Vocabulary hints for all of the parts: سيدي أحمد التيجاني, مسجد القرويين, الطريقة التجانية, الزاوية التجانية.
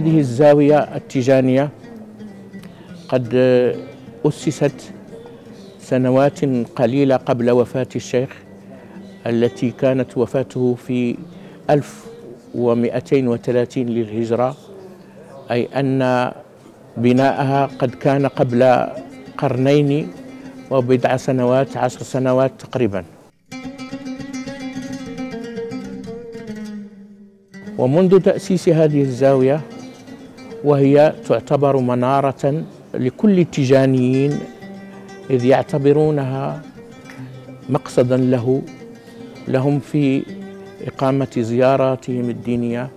هذه الزاوية التجانية قد أسست سنوات قليلة قبل وفاة الشيخ، التي كانت وفاته في 1230 للهجرة، أي أن بناءها قد كان قبل قرنين وبضع سنوات، 10 سنوات تقريبا. ومنذ تأسيس هذه الزاوية، وهي تعتبر منارة لكل التجانيين، إذ يعتبرونها مقصدا لهم في إقامة زياراتهم الدينية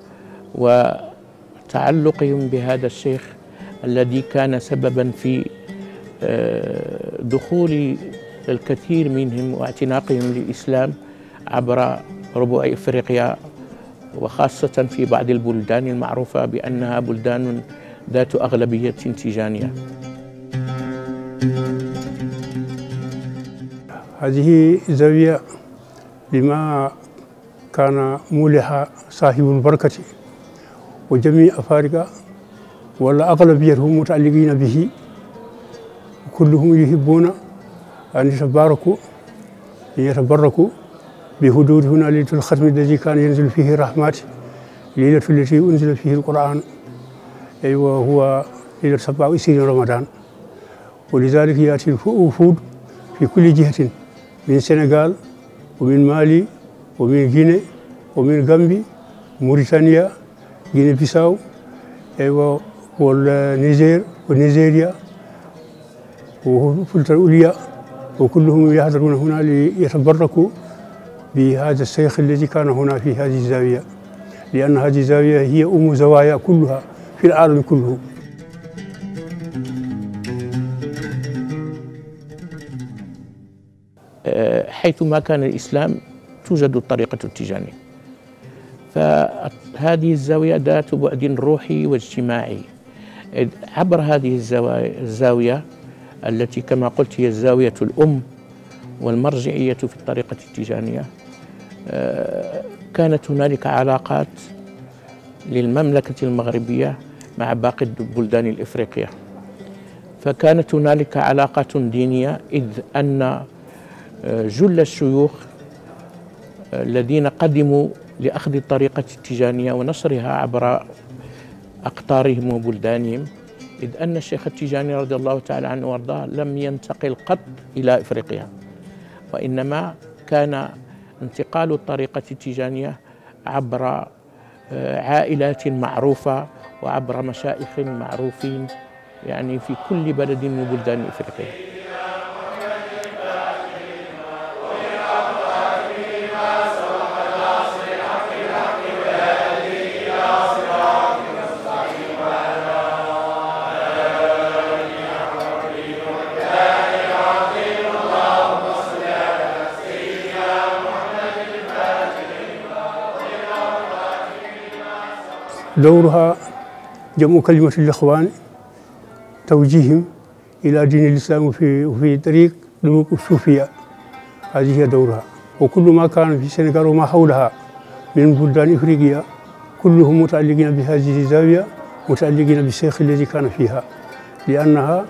وتعلقهم بهذا الشيخ الذي كان سببا في دخول الكثير منهم واعتناقهم للإسلام عبر ربوع إفريقيا، وخاصة في بعض البلدان المعروفة بأنها بلدان ذات أغلبية تجانية. هذه زاوية لما كان مولها صاحب البركة، وجميع أفارقة ولا أغلبيتهم متعلقين به، كلهم يحبون أن يتباركوا بحدود هنا ليلة الختم الذي كان ينزل فيه الرحمات، ليلة التي أنزل فيه القرآن، وهو ليلة 27 رمضان. ولذلك يأتي الوفود في كل جهة، من السنغال ومن مالي ومن غينيا ومن غامبي، موريتانيا، غينيا بيساو، والنيجر ونيجيريا وفلتر الأولياء، وكلهم يحضرون هنا ليتبركوا بهذا الشيخ الذي كان هنا في هذه الزاوية، لأن هذه الزاوية هي أم زوايا كلها في العالم كله. حيثما كان الإسلام توجد الطريقة التجانية، فهذه الزاوية ذات بعد روحي واجتماعي. عبر هذه الزاوية التي كما قلت هي الزاوية الأم والمرجعية في الطريقة التجانية، كانت هنالك علاقات للمملكة المغربية مع باقي البلدان الإفريقية، فكانت هنالك علاقات دينية، إذ أن جل الشيوخ الذين قدموا لأخذ الطريقة التجانية ونشرها عبر أقطارهم وبلدانهم، إذ أن الشيخ التجاني رضي الله تعالى عنه وارضاه لم ينتقل قط إلى إفريقيا، وإنما كان انتقال الطريقة التجانية عبر عائلات معروفة وعبر مشايخ معروفين، يعني في كل بلد من بلدان إفريقيا. دورها جمع كلمة الإخوان، توجيههم إلى دين الإسلام في طريق دروب الصوفية، هذه هي دورها. وكل ما كان في السنغال وما حولها من بلدان إفريقيا كلهم متعلقين بهذه الزاوية، متعلقين بالشيخ الذي كان فيها، لأنها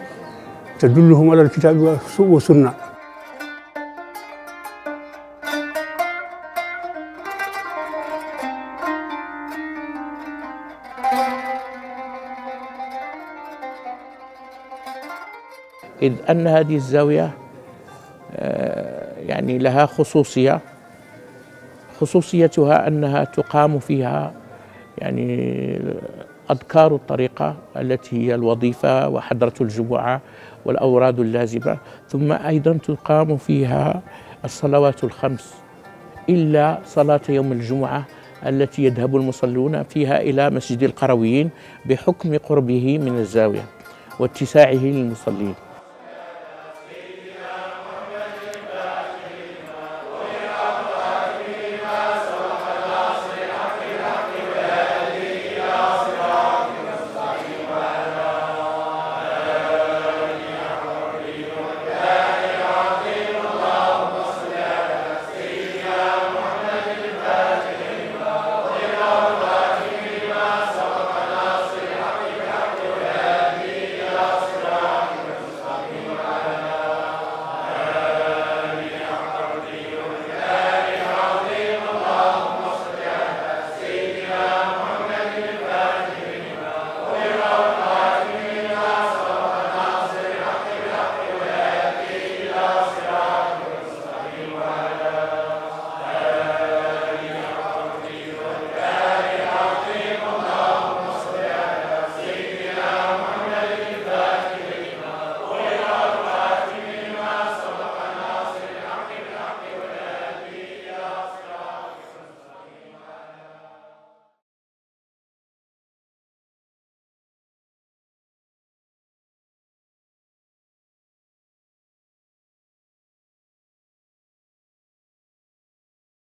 تدلهم على الكتاب والسنة. إذ أن هذه الزاوية يعني لها خصوصية، خصوصيتها أنها تقام فيها يعني أذكار الطريقة التي هي الوظيفة وحضرة الجمعة والأوراد اللازمة، ثم أيضا تقام فيها الصلوات الخمس، إلا صلاة يوم الجمعة التي يذهب المصلون فيها إلى مسجد القرويين بحكم قربه من الزاوية واتساعه للمصلين.